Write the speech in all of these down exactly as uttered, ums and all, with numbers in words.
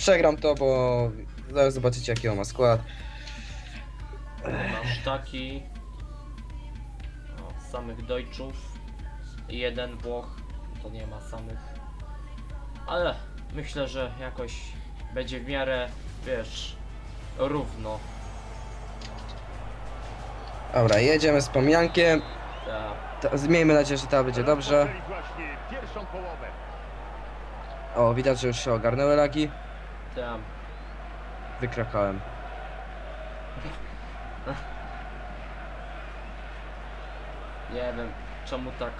przegram to, bo zaraz zobaczycie jaki on ma skład. Masz taki o, samych Dojczów, jeden Włoch, to nie ma samych, ale myślę, że jakoś będzie w miarę, wiesz, równo. Dobra, jedziemy z pomijankiem. Miejmy nadzieję, że ta będzie dobrze. O, widać, że już się ogarnęły lagi. Tam. Wykrakałem. Nie wiem, czemu tak.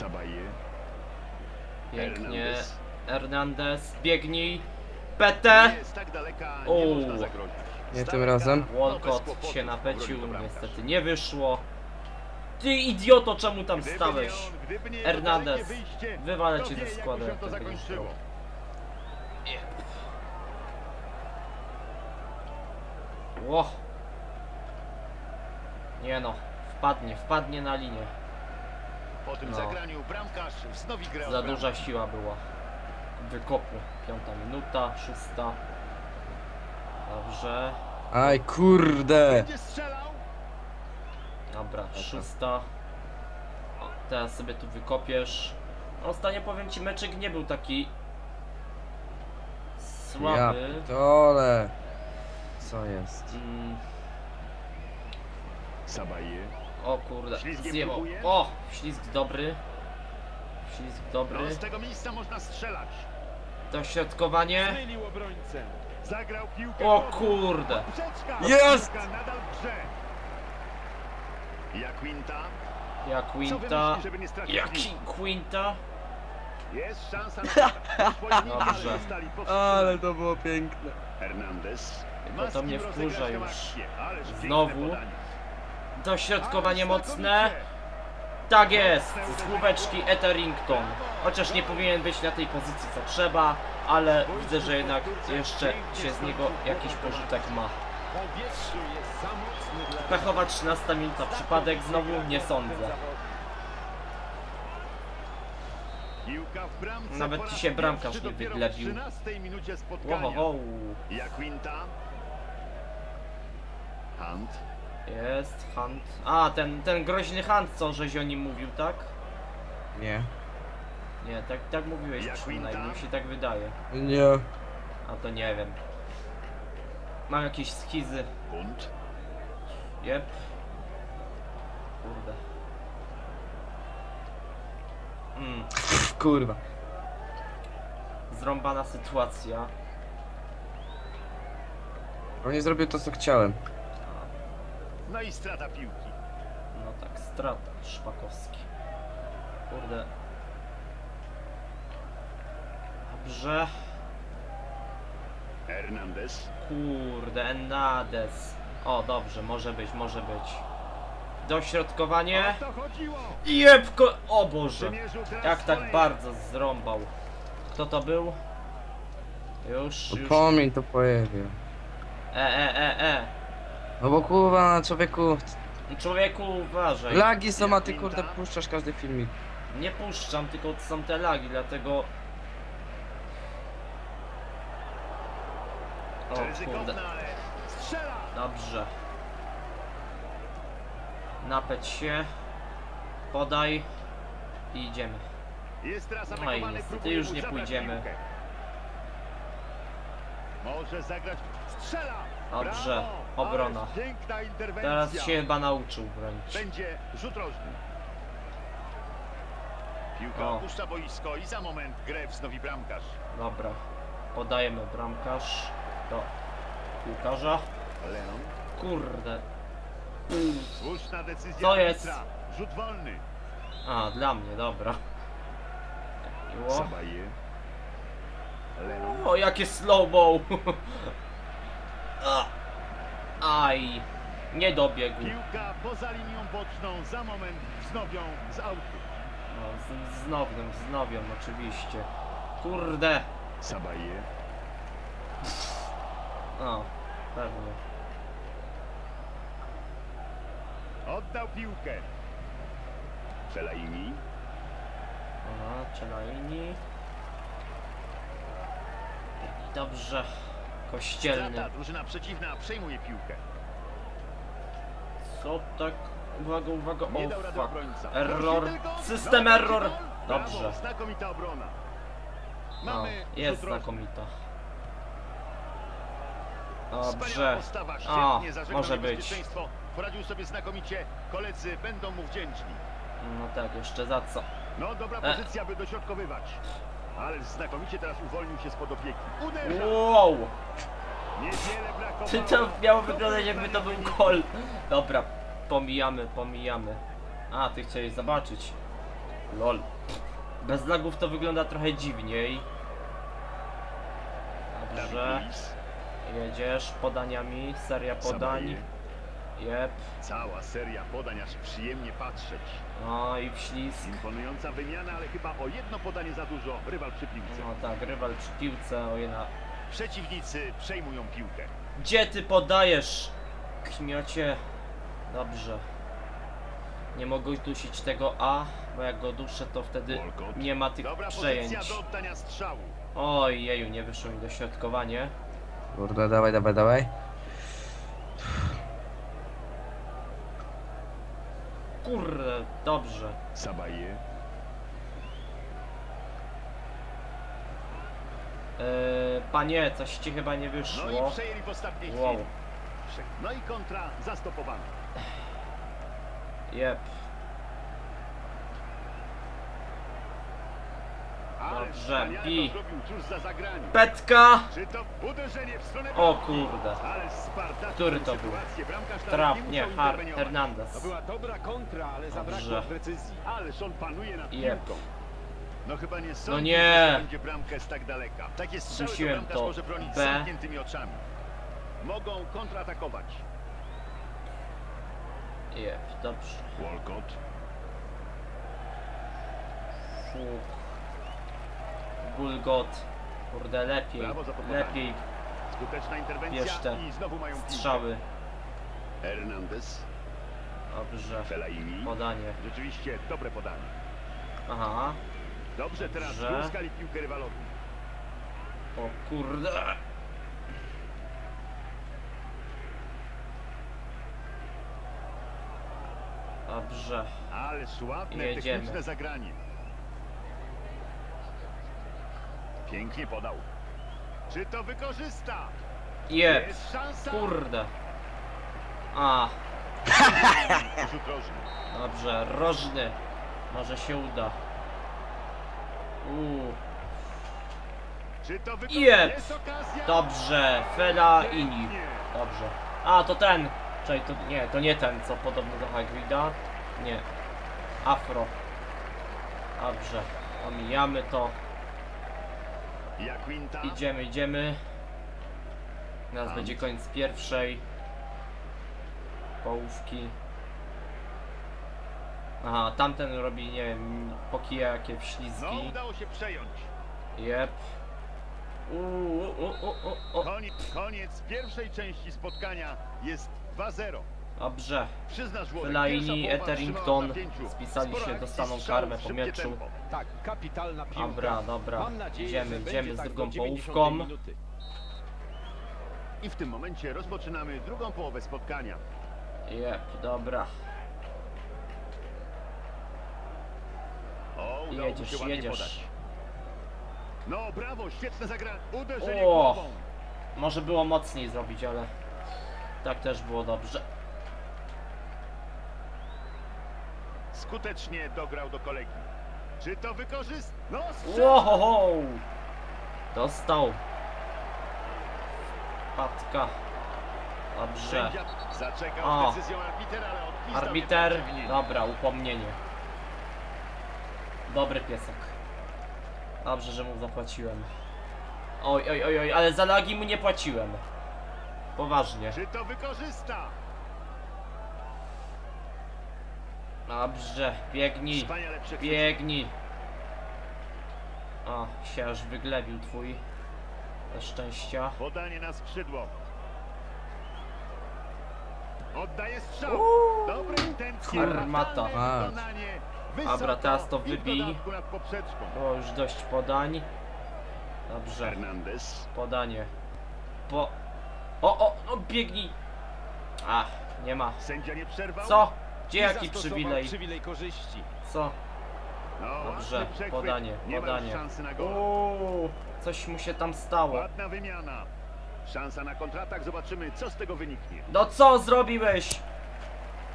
Cabaye. Pięknie. Hernandez, biegnij. P T. Uuu. Nie tym razem. Walcott się napecił, niestety nie wyszło. Ty idioto, czemu tam stałeś? Hernandez, wywalę cię ze składu. Ło. Nie no, wpadnie, wpadnie na linię. Po tym zagraniu bramkarz wznowi grę. Za duża siła była. Wykopu. Piąta minuta, szósta. Dobrze. Aj kurde. Dobra, szósta. O, teraz sobie tu wykopiesz. Ostatnio powiem ci, meczek nie był taki słaby. Ja dole. Co jest? Mm. O kurde, zjebał. O, ślizg dobry. Ślizg dobry. Z tego miejsca można strzelać. Dośrodkowanie. O kurde. Jest! Jak Quinta. Jak Quinta. Jaki Quinta. Jest szansa na dobrze. Ale to było piękne. Hernandez. To, to mnie wkurza już. Znowu. Dośrodkowanie mocne. Tak jest. Z główeczki Etherington. Chociaż nie powinien być na tej pozycji co trzeba, ale widzę, że jednak jeszcze się z niego jakiś pożytek ma. Pechowa trzynasta minuta. Przypadek znowu? Nie sądzę. Nawet dzisiaj bramkarz nie wyglebił. Wow. Hunt. Jest Hunt. A, ten, ten groźny Hunt, co żeś o nim mówił, tak? Nie. Nie, tak, tak mówiłeś przynajmniej, mi się tak wydaje. Nie. A to nie wiem. Mam jakieś schizy. Bunt. Jep. Kurde. Mm. Kurwa. Zrąbana sytuacja. On nie zrobił to, co chciałem. No i strata piłki. No tak, strata. Szpakowski. Kurde. Dobrze. Hernandez. Kurde, Hernandez. O, dobrze, może być, może być. Dośrodkowanie. I jebko. O Boże. Jak tak bardzo zrąbał. Kto to był? Już, już. Pomiń to pojawia. E, e, e, e. No bo kurwa, człowieku. Człowieku, uważaj. Lagi są, a ty kurde puszczasz każdy filmik. Nie puszczam, tylko są te lagi, dlatego. O kurde. Dobrze. Napędź się. Podaj. I idziemy. No i niestety już nie pójdziemy. Może zagrać. Strzela! Dobrze, obrona. Teraz się chyba nauczył bronić. Będzie rzut rożny. Piłka opuszcza boisko i za moment grę wznowi bramkarz. Dobra. Podajemy bramkarz do piłkarza. Kurde. Słuszna decyzja. To jest rzut wolny. A, dla mnie, dobra. O, jakie slowball. Aj, nie dobiegł. Piłka poza linią boczną, za moment wznowią z autu. No, wznowią, wznowią oczywiście. Kurde. Cabaye. O, pewnie. Oddał piłkę. Czelaini. Aha, Czelaini. Dobrze. Kościelny. Drużyna przeciwna przejmuje piłkę. Co tak? Uwaga, uwaga. O, fuck. Error. System error. Dobrze. Znakomita obrona. No, jest znakomita. Dobrze. O, może być. Poradził sobie znakomicie. Koledzy będą mu wdzięczni. No tak, jeszcze za co? No dobra pozycja, by dośrodkowywać. Ale znakomicie teraz uwolnił się spod opieki. Uderza. Wow! Czy to miało wyglądać, jakby to był gol? Dobra, pomijamy, pomijamy. A, ty chciałeś zobaczyć. Lol. Bez lagów to wygląda trochę dziwniej. Dobrze. Jedziesz podaniami, seria podań. Jep. Cała seria podań, aż przyjemnie patrzeć. No i wślizg. Imponująca wymiana, ale chyba o jedno podanie za dużo. Rywal przy piłce. No tak, rywal przy piłce, o jedna. Przeciwnicy przejmują piłkę. Gdzie ty podajesz? Kmiocie. Dobrze. Nie mogę dusić tego A, bo jak go duszę, to wtedy Walcott. Nie ma tych dobra przejęć. Do oddania strzału. Oj, jeju, nie wyszło mi dośrodkowanie. Kurde, dawaj, dawaj, dawaj. Kurde, dobrze. Cabaye. Eee, panie, coś ci chyba nie wyszło. No i przejęli w ostatniej chwili. Wow. No i kontra zastopowana. Jep. Dobrze, i petka. O kurde. Który to był? Trap, nie, Hernandez. Dobrze. Jep. No chyba nie sądzę, no nie. Będzie bramkę z tak daleka. Takie strzały bramkarz to może bronić z zamkniętymi oczami. Mogą kontratakować. Jep, dobrze. Walcott. Bulgot. Kurde, lepiej. Lepiej. Skuteczna interwencja jeszcze i znowu mają strzały. Hernandez. Dobrze. Fellaini. Podanie. Rzeczywiście dobre podanie. Aha. Dobrze, teraz uzyskali piłkę rywalowi. O kurde. Dobrze. Ale sławne techniczne zagranie. Pięknie podał. Czy to wykorzysta? Jeb. Jest szansa. Kurde. A. Dobrze, rożny. Może się uda. Uuu. Jeb. Dobrze. Fellaini. Dobrze. A, to ten. Czyli to nie, to nie ten, co podobno do Hagrida. Nie. Afro. Dobrze. Omijamy to. Idziemy, idziemy. Teraz będzie koniec pierwszej połówki. Aha, tamten robi, nie wiem, po kija jakie wślizgi. Jep. Uuu, u, u, u, u. Koniec, koniec pierwszej części spotkania jest dwa zero. Dobrze. Fellaini, Etherington spisali się, dostaną karmę po meczu. Tak, kapitalna piłka. Dobra, dobra. Idziemy, idziemy z drugą połówką. I w tym momencie rozpoczynamy drugą połowę spotkania. Jep, dobra. Jedziesz, jedziesz. No brawo, świetne zagranie. Uderzenie głową. Może było mocniej zrobić, ale tak też było dobrze. Skutecznie dograł do kolegi. Czy to wykorzysta? No, wow! Dostał. Patka. Dobrze. O. Arbiter. Dobra, upomnienie. Dobry piesek. Dobrze, że mu zapłaciłem. Oj, oj, oj, oj, ale za lagi mu nie płaciłem. Poważnie. Czy to wykorzysta? Dobrze, biegnij, biegnij. O, się aż wyglebił twój. Ze szczęścia. Podanie na skrzydło. Oddaje strzał. Dobry intencje. Armata. Dobra, teraz to wybij. Było już dość podań. Dobrze. Hernandez. Podanie. Po... O, o, no biegnij. Ach, nie ma. Sędzia nie przerwał. Co? Gdzie jaki przywilej? przywilej korzyści. Co? Dobrze, podanie, podanie. Uuu, coś mu się tam stało. Ładna wymiana. Szansa na kontratak, zobaczymy co z tego wyniknie. No co zrobiłeś?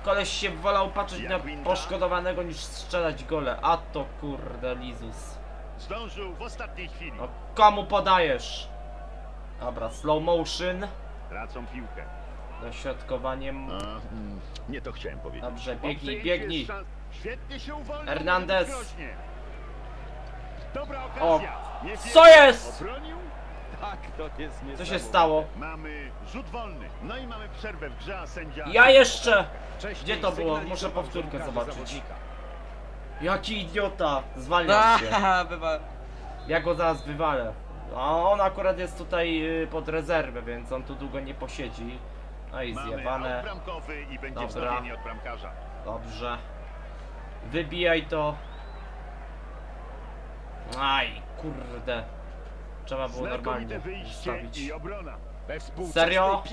Koleś się wolał patrzeć na poszkodowanego niż strzelać gole. A to kurde Lizus. Zdążył w ostatniej chwili. No komu podajesz? Dobra, slow motion. Tracą piłkę. Dośrodkowaniem. Nie to chciałem powiedzieć. Dobrze, biegnij, biegnij. Świetnie się uwolnił. Hernandez. Dobra okazja. Co jest? Tak, to jest niesamowite. Co się stało? Mamy rzut wolny. No i mamy przerwę w grze, a sędzia... Ja jeszcze! Gdzie to było? Muszę powtórkę zobaczyć. Jaki idiota! Zwalniam się. Ja go zaraz wywalę. A on akurat jest tutaj pod rezerwę, więc on tu długo nie posiedzi. No i zjebane. Dobra. Dobrze. Wybijaj to. Aj, kurde. Trzeba było normalnie ustawić. Serio? O,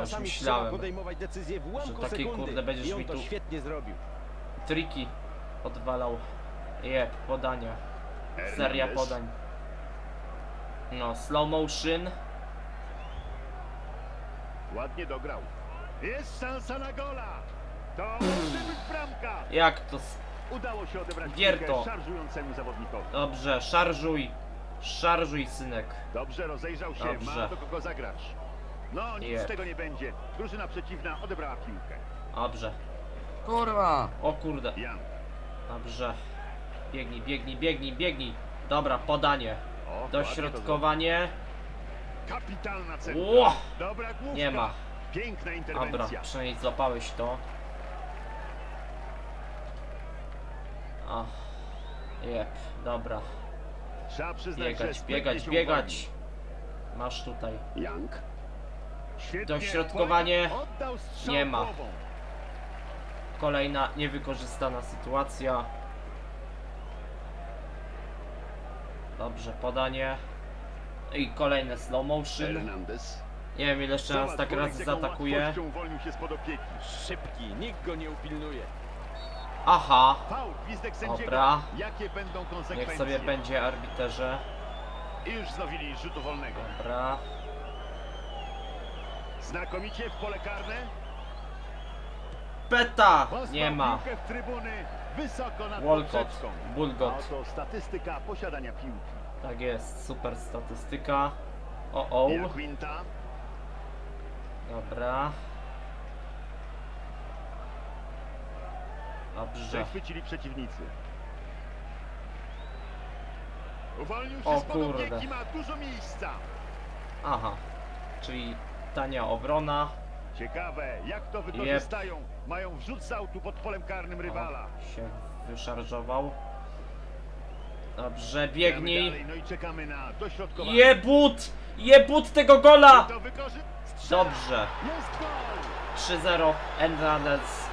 już myślałem, że takie kurde będziesz mi tu triki odwalał. Jeb, podania. Seria podań. No, slow motion. Ładnie dograł. Jest szansa na gola. To może być bramka. Jak to? Udało się odebrać piłkę szarżującemu zawodnikowi. Dobrze, szarżuj. Szarżuj, synek. Dobrze, rozejrzał się. Dobrze. Ma do kogo zagrać. No, nic yeah. z tego nie będzie. Drużyna przeciwna odebrała piłkę. Dobrze. Kurwa. O kurde. Jan. Dobrze. Biegnij, biegnij, biegnij, biegnij. Dobra, podanie. O, dośrodkowanie. Kapitalna cena. Dobra główka. Nie ma. Piękna interwencja. Dobra, przynajmniej złapałeś to. O. Jep, dobra. Trzeba przyznać, biegać, biegać, biegać. Masz tutaj. Dośrodkowanie. Nie ma. Kolejna niewykorzystana sytuacja. Dobrze, podanie. I kolejne slow motion. Nie wiem ile jeszcze nas tak raz zaatakuje. Szybki, nikt go nie upilnuje. Aha, dobra, niech sobie będzie arbiterze. Dobra. Znakomicie w pole karne. Peta! Nie ma. Walcott, Bulgot. Statystyka posiadania piłki. Tak jest, super statystyka. O, o. Dobra. Dobrze. Chwycili przeciwnicy. Uwolnił się z podobnieki, ma dużo miejsca. Aha, czyli tania obrona. Ciekawe, jak to wykorzystają. Jeb. Mają wrzut z autu pod polem karnym rywala. O, się wyszarżował. Dobrze, biegnij. Dalej, no i czekamy na dośrodkowanie. Jebut! Jebut tego gola! Dobrze. trzy zero, Hernandez.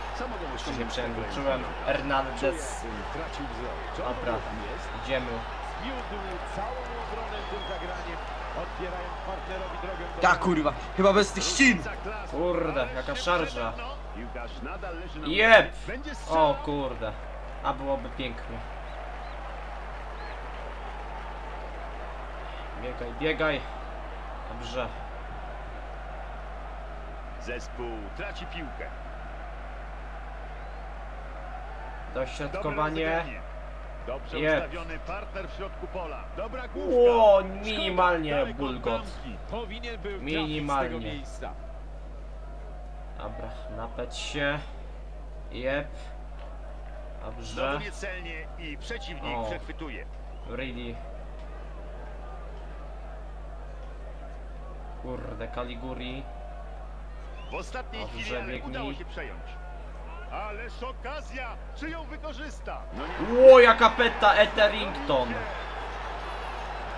Czy się przejęzyczyłem? Hernandez. Dobra, idziemy. Ta kurwa, chyba bez tych ścin. Kurde, jaka szarża. Jeb! O kurde, a byłoby pięknie. Biegaj, biegaj. Dobrze. Zespół traci piłkę. Dośrodkowanie. Dobrze yep. ustawiony partner w środku pola. Dobra główka. O, minimalnie Bulgot. Minimalnie. Dobra, napędź się. Jep. Dobrze. Celnie i przeciwnik o. przechwytuje. Really. Kurde, Kaliguri. W ostatniej chwili udało się przejąć. Ależ okazja, czy ją wykorzysta? No o, jaka peta, Etherington.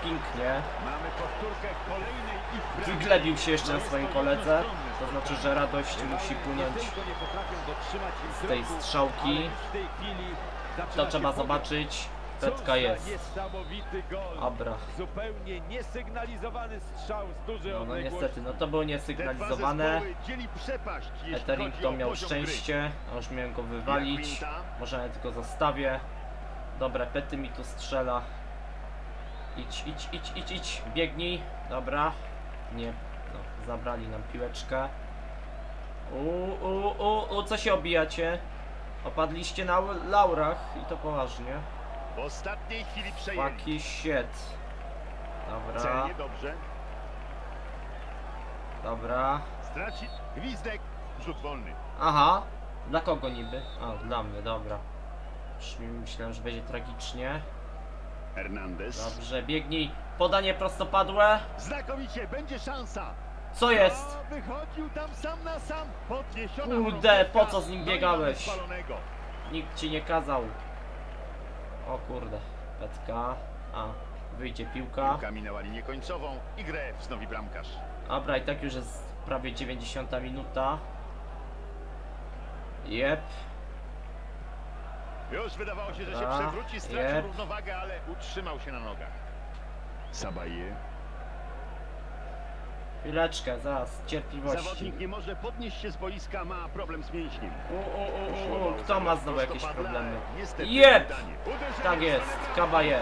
Pięknie. Mamy powtórkę kolejnej i wyglebił się jeszcze na swoim koledze. To znaczy, że radość musi płynąć z tej strzałki. To trzeba zobaczyć. Setka jest. Niesamowity gol. Abra. Zupełnie niesygnalizowany strzał z dużej odległości. No niestety, no to było niesygnalizowane. Etherington miał szczęście, a już miałem go wywalić. Może ja tylko zostawię. Dobra, Petty mi tu strzela. Idź, idź, idź, idź, idź. Biegnij. Dobra. Nie, no, zabrali nam piłeczkę. U, u, u, u, co się obijacie? Opadliście na laurach i to poważnie. W ostatniej chwili przejęli. Fucking shit. Dobra. Dobrze. Dobra. Straci gwizdek, rzut wolny. Aha. Dla kogo niby? A, dla mnie, dobra. Już myślałem, że będzie tragicznie. Hernandez. Dobrze, biegnij. Podanie prostopadłe. Znakomicie, będzie szansa. Co jest? Wychodził tam sam na sam. Kurde, po co z nim biegałeś? Nikt ci nie kazał. O kurde, petka. A, wyjdzie piłka. Piłka minęła linię końcową i grę wznowi bramkarz. Dobra, i tak już jest prawie dziewięćdziesiąta minuta. Jep. Już wydawało się, że się przewróci, stracił yep. równowagę, ale utrzymał się na nogach. Cabaye. Chwileczkę, zaraz, cierpliwości. Zawodnik nie może podnieść się z boiska, ma problem z mięśniem. U, u, u, u, kto ma znowu jakieś problemy? Jep! Tak jest, Cabaye.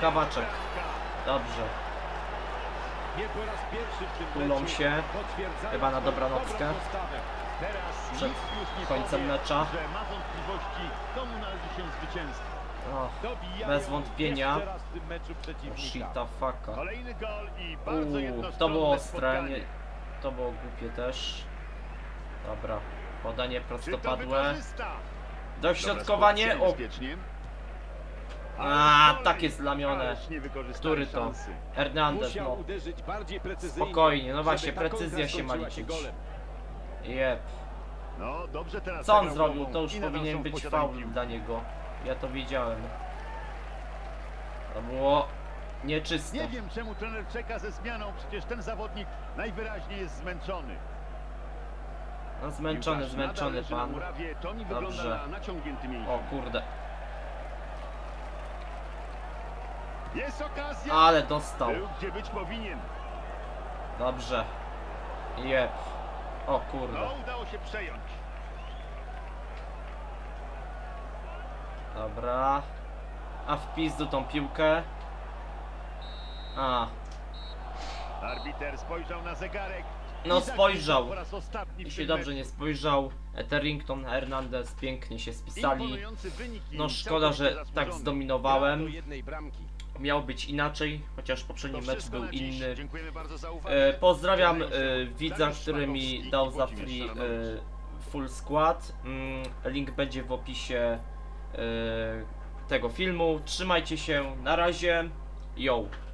Kabaczek. Dobrze. Kulą się, chyba na dobranockę. Przed końcem mecza. O, bez wątpienia. Shita fucka. Uuu, to było ostre. Nie, to było głupie też. Dobra, podanie prostopadłe. Dośrodkowanie. O. A, tak jest lamione. Który to? Hernandez, no. Spokojnie, no właśnie, precyzja się ma liczyć. Jep. Co on zrobił? To już powinien być faul dla niego. Ja to widziałem. To było nieczyste. Nie wiem, czemu trener czeka ze zmianą. Przecież ten zawodnik najwyraźniej jest zmęczony. No zmęczony, zmęczony pan. Dobrze. O kurde. Ale dostał. Dobrze. Jep. O kurde. No, udało się przejąć. Dobra. A w pizdu tą piłkę. A. Arbiter spojrzał na zegarek. No spojrzał. I się dobrze nie spojrzał. Etherington, Hernandez pięknie się spisali. No szkoda, że tak zdominowałem. Miał być inaczej, chociaż poprzedni mecz był inny. E, pozdrawiam e, widza, który mi dał za free e, full skład. Link będzie w opisie e, tego filmu. Trzymajcie się, na razie. Yo!